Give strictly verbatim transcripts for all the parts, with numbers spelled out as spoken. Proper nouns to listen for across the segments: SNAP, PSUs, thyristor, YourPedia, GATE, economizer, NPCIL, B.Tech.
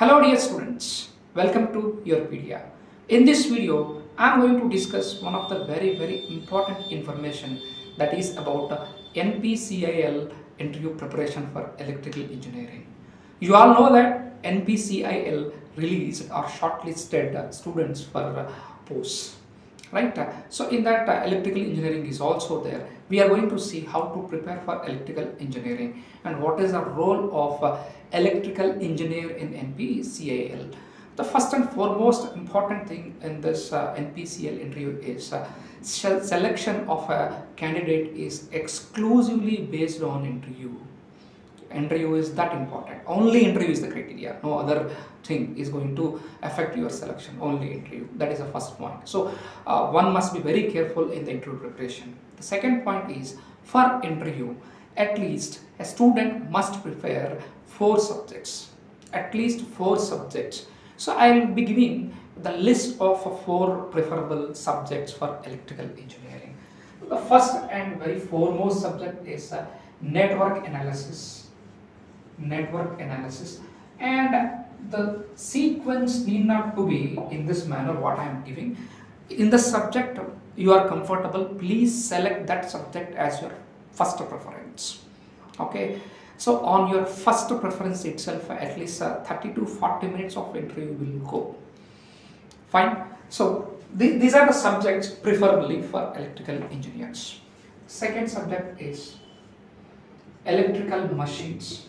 Hello dear students, welcome to YourPedia. In this video, I am going to discuss one of the very very important information, that is about uh, N P C I L interview preparation for electrical engineering. You all know that N P C I L released or shortlisted uh, students for uh, posts, right? Uh, so in that uh, electrical engineering is also there. We are going to see how to prepare for electrical engineering and what is the role of uh, electrical engineer in N P C I L. The first and foremost important thing in this uh, N P C I L interview is uh, selection of a candidate is exclusively based on interview. Interview is that important. Only interview is the criteria. No other thing is going to affect your selection. Only interview. That is the first point. So uh, one must be very careful in the interview preparation. The second point is, for interview, at least a student must prepare four subjects. At least four subjects. So I will be giving the list of four preferable subjects for electrical engineering. The first and very foremost subject is uh, network analysis. Network analysis, and the sequence need not to be in this manner what I am giving. In the subject you are comfortable, please select that subject as your first preference. Okay, so on your first preference itself at least uh, thirty to forty minutes of interview will go. Fine. So th these are the subjects preferably for electrical engineers. Second subject is electrical machines.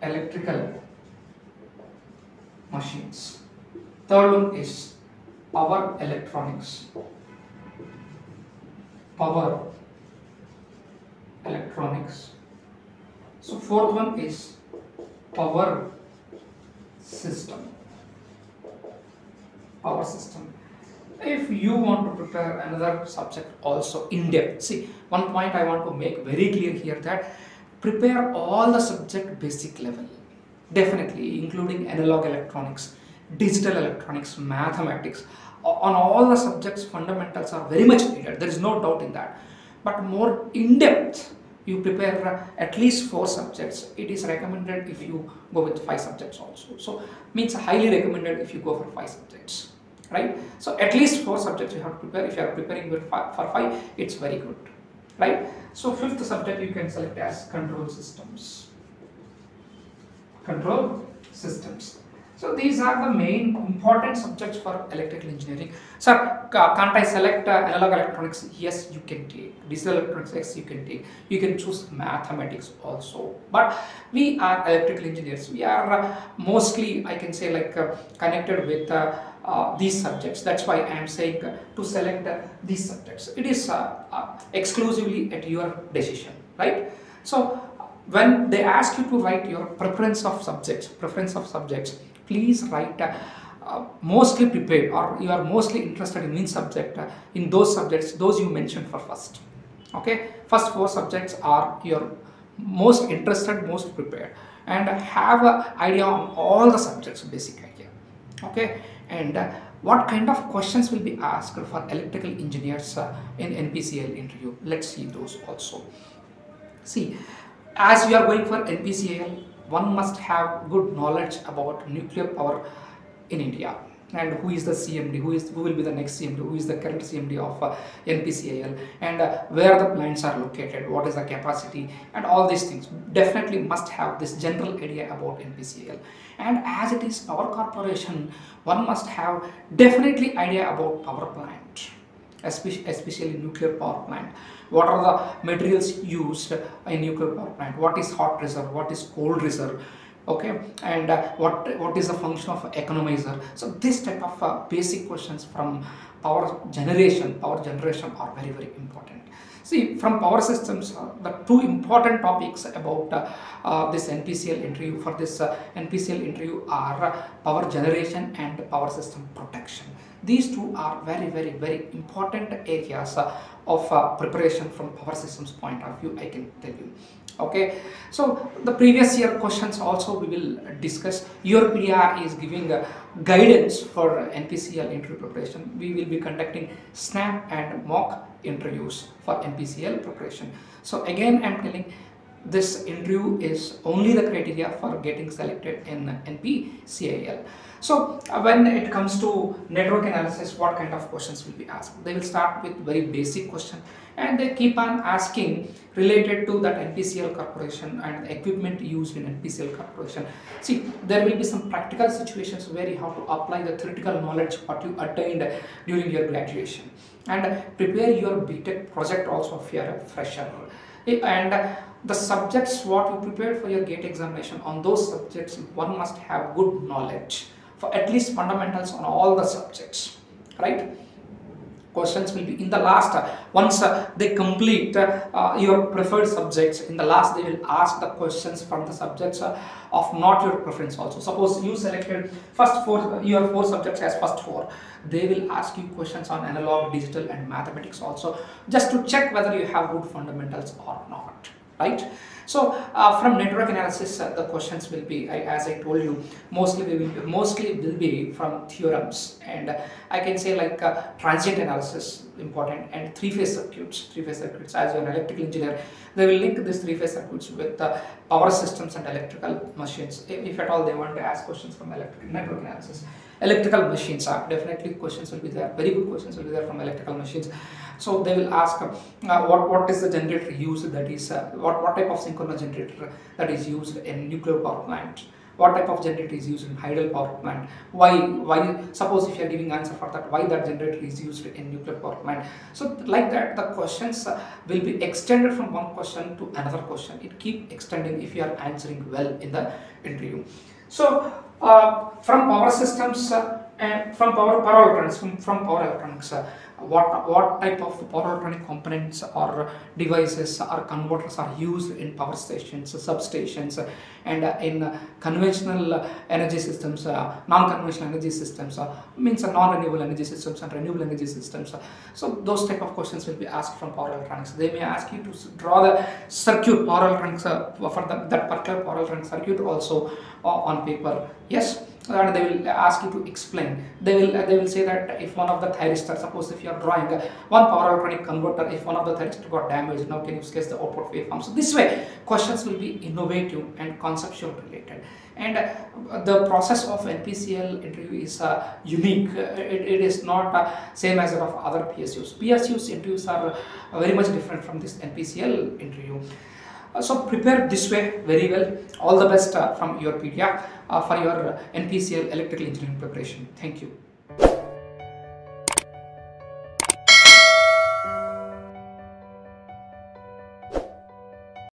Electrical machines. Third one is power electronics. Power electronics. So fourth one is power system. Power system. If you want to prepare another subject also in depth, see, one point I want to make very clear here, that prepare all the subject basic level, definitely including analog electronics, digital electronics, mathematics. On all the subjects, fundamentals are very much needed, there is no doubt in that. But more in depth, you prepare at least four subjects. It is recommended if you go with five subjects also. So means highly recommended if you go for five subjects, right? So at least four subjects you have to prepare. If you are preparing for five, it's very good. Right. So fifth subject you can select as control systems. Control systems. So these are the main important subjects for electrical engineering. Sir, can't I select uh, analog electronics? Yes, you can take. Digital electronics, yes, you can take. You can choose mathematics also. But we are electrical engineers. We are uh, mostly, I can say, like uh, connected with uh, uh, these subjects. That's why I am saying uh, to select uh, these subjects. It is uh, uh, exclusively at your decision, right? So when they ask you to write your preference of subjects, preference of subjects, please write uh, uh, mostly prepared, or you are mostly interested in which subject, uh, in those subjects, those you mentioned for first. Okay, first four subjects are your most interested, most prepared, and have an idea on all the subjects, basic idea. Okay, and uh, what kind of questions will be asked for electrical engineers uh, in N P C I L interview? Let's see those also. See, as you are going for N P C I L, one must have good knowledge about nuclear power in India, and who is the C M D, who is who will be the next C M D, who is the current C M D of uh, N P C I L, and uh, where the plants are located, what is the capacity, and all these things. Definitely must have this general idea about N P C I L. And as it is power corporation, one must have definitely idea about power plant, especially nuclear power plant. What are the materials used in nuclear power plant? What is hot reserve? What is cold reserve? Okay, and uh, what what is the function of economizer? So this type of uh, basic questions from power generation, power generation are very very important. See, from power systems, uh, the two important topics about uh, uh, this N P C I L interview for this uh, N P C I L interview are uh, power generation and power system protection. These two are very very very important areas uh, of uh, preparation from power systems point of view, I can tell you. Okay, so the previous year questions also we will discuss. YourPedia is giving uh, guidance for N P C I L interview preparation. We will be conducting SNAP and mock interviews for N P C I L preparation. So again, I am telling, this interview is only the criteria for getting selected in N P C I L. So uh, when it comes to network analysis, what kind of questions will be asked? They will start with very basic question, and they keep on asking related to that N P C I L corporation and the equipment used in N P C I L corporation. See, there will be some practical situations where you have to apply the theoretical knowledge what you attained during your graduation, and prepare your B.Tech project also if you are a fresher. And the subjects what you prepared for your GATE examination, on those subjects one must have good knowledge for at least fundamentals on all the subjects, right? Questions will be in the last, uh, once uh, they complete uh, your preferred subjects, in the last they will ask the questions from the subjects uh, of not your preference also. Suppose you selected first four, your four subjects as first four, they will ask you questions on analog, digital and mathematics also, just to check whether you have good fundamentals or not, right? So uh, from network analysis, uh, the questions will be, I, as I told you, mostly will be, mostly will be from theorems, and uh, I can say like uh, transient analysis important, and three-phase circuits. Three-phase circuits, as you are an electrical engineer, they will link these three-phase circuits with uh, power systems and electrical machines. If, if at all they want to ask questions from electrical network analysis, electrical machines are definitely questions will be there. Very good questions will be there from electrical machines. So they will ask uh, what what is the generator used, that is uh, what what type of synchronous generator that is used in nuclear power plant, what type of generator is used in hydel power plant, why why suppose if you are giving answer for that, why that generator is used in nuclear power plant. So like that the questions uh, will be extended from one question to another question. It keep extending if you are answering well in the interview. So uh, from power systems uh, and from power power electronics, from, from power electronics, uh, what what type of power electronic components or devices or converters are used in power stations, substations, and uh, in uh, conventional energy systems, uh, non-conventional energy systems, uh, means uh, non-renewable energy systems and renewable energy systems. So those type of questions will be asked from power electronics. They may ask you to draw the circuit, power electronics uh, for the, that particular power electronic circuit also uh, on paper. Yes. And they will ask you to explain. They will uh, they will say that if one of the thyristor, suppose if you are drawing uh, one power electronic converter, if one of the thyristor got damaged, now can you sketch the output waveform? So this way questions will be innovative and conceptual related. And uh, the process of N P C I L interview is uh, unique. Uh, it, it is not uh, same as that of other P S Us. P S Us interviews are uh, very much different from this N P C I L interview. Uh, so prepare this way very well. All the best uh, from YourPedia uh, for your N P C I L electrical engineering preparation. Thank you.